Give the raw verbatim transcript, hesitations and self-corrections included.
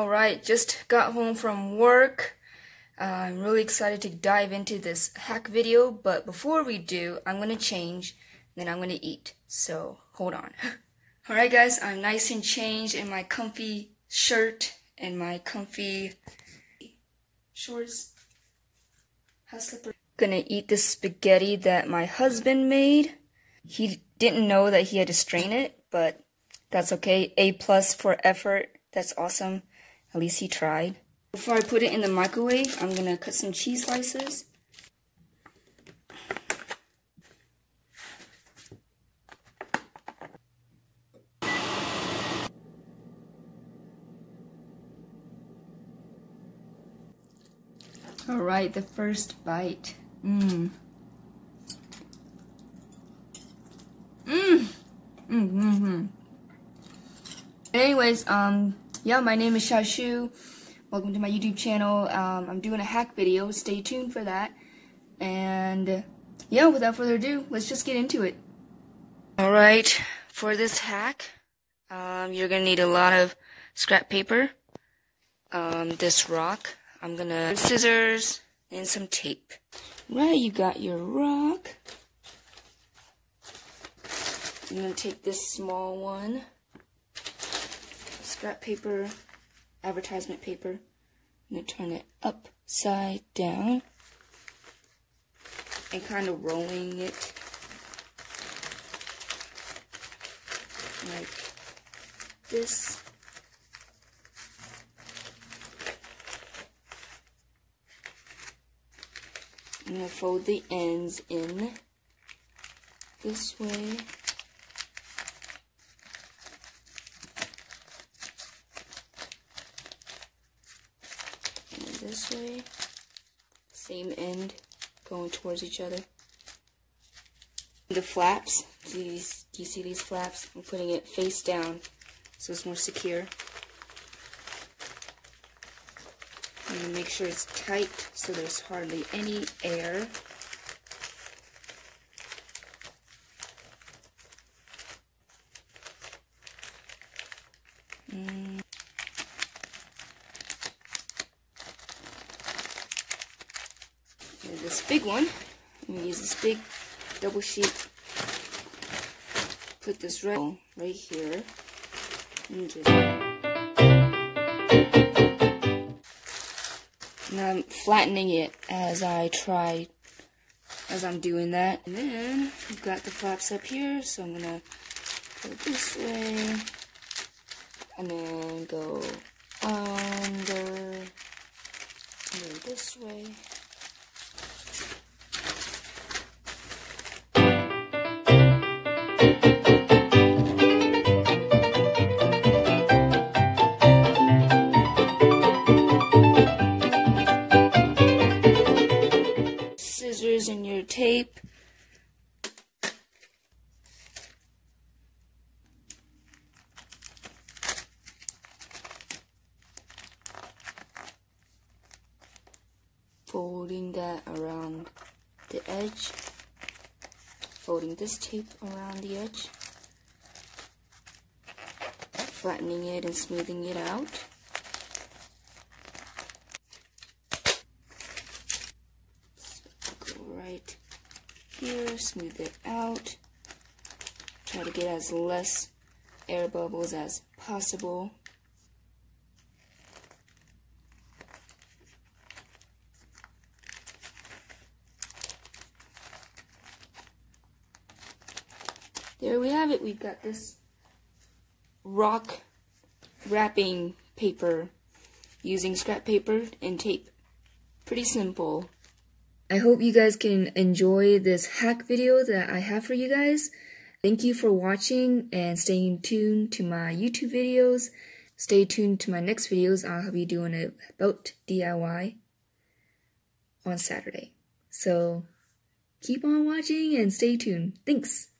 Alright, just got home from work. Uh, I'm really excited to dive into this hack video, but before we do, I'm going to change, then I'm going to eat. So, hold on. Alright guys, I'm nice and changed in my comfy shirt and my comfy shorts. House slipper. I'm gonna eat this spaghetti that my husband made. He didn't know that he had to strain it, but that's okay. A plus for effort. That's awesome. At least he tried. Before I put it in the microwave, I'm gonna cut some cheese slices. Alright, the first bite. Mmm. Mmm. Mmm, mmm, mmm. Anyways, um, yeah, my name is Shao Shu. Welcome to my YouTube channel. Um, I'm doing a hack video. Stay tuned for that. And yeah, without further ado, let's just get into it. Alright, for this hack, um, you're gonna need a lot of scrap paper, um, this rock. I'm gonna scissors and some tape. Right, you got your rock. I'm gonna take this small one. Scrap paper, advertisement paper. I'm gonna turn it upside down and kind of rolling it like this. I'm gonna fold the ends in this way. And this way. Same end going towards each other. The flaps, do you, do you see these flaps? I'm putting it face down so it's more secure. I'm going to make sure it's tight so there's hardly any air. Mm. This big one, I'm going to use this big double sheet. Put this right, right here. And just... and I'm flattening it as I try, as I'm doing that. And then we've got the flaps up here, so I'm gonna go this way, and then go under, and then this way. And your tape. Folding that around the edge. Folding this tape around the edge. Flattening it and smoothing it out. Here, smooth it out. Try to get as less air bubbles as possible. There we have it. We've got this rock wrapping paper using scrap paper and tape. Pretty simple. I hope you guys can enjoy this hack video that I have for you guys. Thank you for watching and staying tuned to my YouTube videos. Stay tuned to my next videos. I'll be doing a belt D I Y on Saturday. So keep on watching and stay tuned. Thanks.